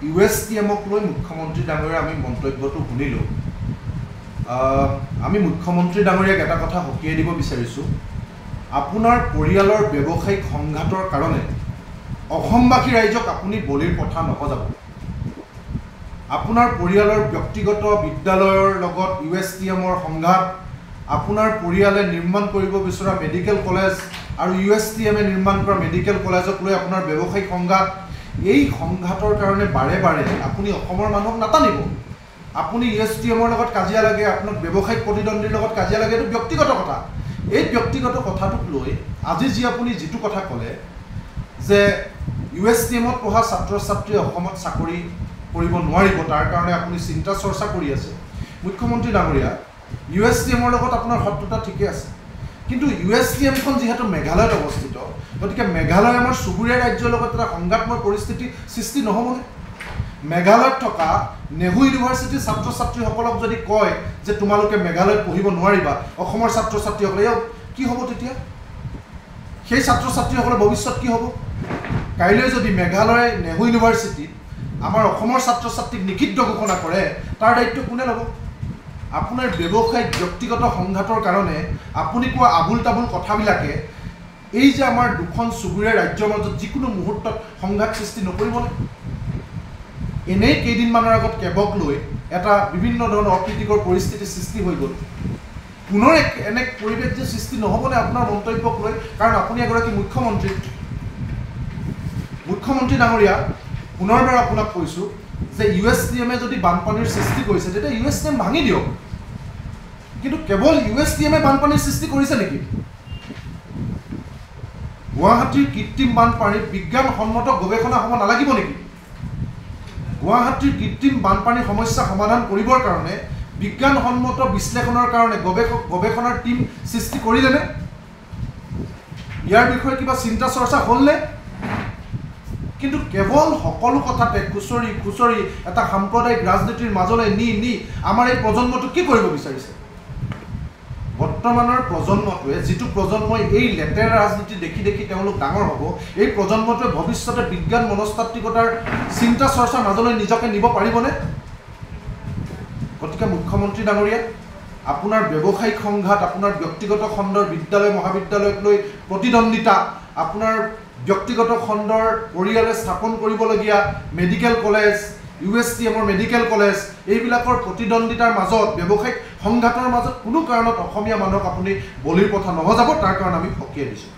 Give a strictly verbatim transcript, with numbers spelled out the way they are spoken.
U S T M ক লৈ মুখ্যমন্ত্ৰী ডাঙৰীয়া আমি মন্তব্যটো শুনিলো আমি মুখ্যমন্ত্ৰী ডাঙৰীয়াক এটা কথা হকিয়ে দিব বিচাৰিছো আপোনাৰ পৰিয়ালৰ ব্যৱসায়িক সংঘাতৰ কাৰণে অসমবাসী ৰাইজক আপুনি বলিৰ কথা নকজাব আপোনাৰ পৰিয়ালৰ ব্যক্তিগত বিদ্যালয়ৰ লগত U S T M ৰ সংঘাত আপোনাৰ পৰিয়ালে নিৰ্মাণ কৰিব বিচৰা মেডিকেল কলেজ আৰু U S T M এ নিৰ্মাণ কৰা মেডিকেল কলেজক লৈ আপোনাৰ ব্যৱসায়িক সংঘাত এই সংঘাতৰ কাৰণে বাৰে বাৰে আপুনি অসমৰ মানুহক নাতানিব আপুনি U S T M ৰ লগত কাজিয়া লাগে আপোনাৰ ব্যৱসায়িক প্ৰতিদ্বন্দ্বীৰ লগত কাজিয়া লাগে এটো ব্যক্তিগত কথা এই ব্যক্তিগত কথাটো লৈ আজি যি আপুনি যেটো কথা কলে যে U S T M ত পঢ়া ছাত্র ছাত্রী অসমত চাকৰি কৰিব নোৱাৰিব তাৰ কাৰণে আপুনি চিন্তা চৰ্চা কৰি আছে মুখ্যমন্ত্ৰী ডাঙৰীয়া U S T M ৰ লগত আপোনাৰ শত্ৰুতা ঠিকে আছে কিন্তু U S T M খন যেহেতু মেঘালয়ত অৱস্থিত গতিকে মেঘালয় আমাৰ সুবুৰীয়া ৰাজ্যৰ লগত এটা সংঘাতময় পৰিস্থিতি সৃষ্টি নহবনে মেঘালয়ত থকা নেহু ইউনিভাৰ্সিটি ছাত্ৰ ছাত্ৰীসকলক যদি কয় যে তোমালোকে মেঘালয় পঢ়িব নোৱাৰিবা অসমৰ ছাত্ৰ ছাত্ৰীসকলে কি হ'ব তেতিয়া সেই ছাত্ৰ ছাত্ৰীসকলৰ ভৱিষ্যত কি হ'ব কাইলৈ যদি মেঘালয় নেহু ইউনিভাৰ্সিটি আমাৰ অসমৰ ছাত্ৰ ছাত্ৰীক নিষিদ্ধ ঘোষণা কৰে তাৰ দায়িত্ব কোনে ল'ব আপোনাৰ ব্যৱসায়িক ব্যক্তিগত সংঘাতৰ কাৰণে আপুনি কোৱা আবুল তাবুল কথাবিলাকে এই যে আমাৰ দুখন সুবুৰীয়া ৰাজ্যৰ মাজত যিকোনো মুহূৰ্তত সংঘাত সৃষ্টি নকৰিবনে এনে কেইদিনমানৰ আগত কেবক লৈ এটা বিভিন্ন ধৰণৰ অপ্ৰীতিকৰ পৰিস্থিতি সৃষ্টি হৈ গ'ল পুনৰ এনে পৰিৱেশ যে সৃষ্টি নহবনে আপোনাৰ মন্তব্যক লৈ কাৰণ আপুনি এগৰাকী মুখ্যমন্ত্ৰী মুখ্যমন্ত্ৰী ডাঙৰীয়া পুনৰবাৰ আপোনাক কৈছো যে U S T M এ যদি বানপানীৰ সৃষ্টি কৰিছে তেতিয়া U S T M ভাঙি দিও কিন্তু কেৱল U S T M এ বানপানীৰ সৃষ্টি কৰিছে নেকি গুৱাহাটীৰ কৃত্ৰিম বানপানী বিজ্ঞান সন্মত গৱেষণা হ'ব নালাগিব নেকি গুৱাহাটীৰ কৃত্ৰিম বানপানী সমস্যা সমাধান কৰিবৰ কাৰণে বিজ্ঞান সন্মত বিশ্লেষণৰ কাৰণে গৱেষক গৱেষণাৰ টিম সৃষ্টি কৰিলেনে ইয়াৰ বিষয়ে কিবা চিন্তা চৰ্চা হ'লনে কিন্তু কেবল সকলো কথাতে খুচৰি খুচৰি এটা সাম্প্ৰদায়িক ৰাজনীতিৰ মাজলে নি নি আমাৰ এই প্ৰজন্মটো কি কৰিব বিচাৰিছে বৰ্তমানৰ প্ৰজন্মটোৱে যেটো প্ৰজন্মই এই লেটেৰা ৰাজনীতি দেখি দেখি তেওঁলোক ডাঙৰ হ'ব এই প্ৰজন্মটোৱে ভৱিষ্যতে বিজ্ঞান মনস্তাত্ত্বিকতাৰ চিন্তা চৰ্চা মাজলৈ নিজকে নিব পাৰিবনে গতিকে মুখ্যমন্ত্ৰী ডাঙৰীয়া আপোনাৰ ব্যৱসায়িক সংঘাত আপোনাৰ ব্যক্তিগত খণ্ডৰ বিদ্যালয় মহাবিদ্যালয়ক লৈ প্ৰতিদ্বন্দ্বিতা আপোনাৰ ব্যক্তিগত খণ্ডৰ পৰিয়ালে স্থাপন কৰিবলগীয়া medical college U S T M ৰ মেডিকেল কলেজ এইবিলাকৰ প্ৰতিদ্বন্দ্বিতাৰ মাজত ব্যৱসায়িক সংঘাতৰ মাজত কোনো কাৰণত অসমীয়া মানুহক আপুনি বলিৰ কথা নহজাব তাৰ কাৰণে আমি ফকিয়ে দিছো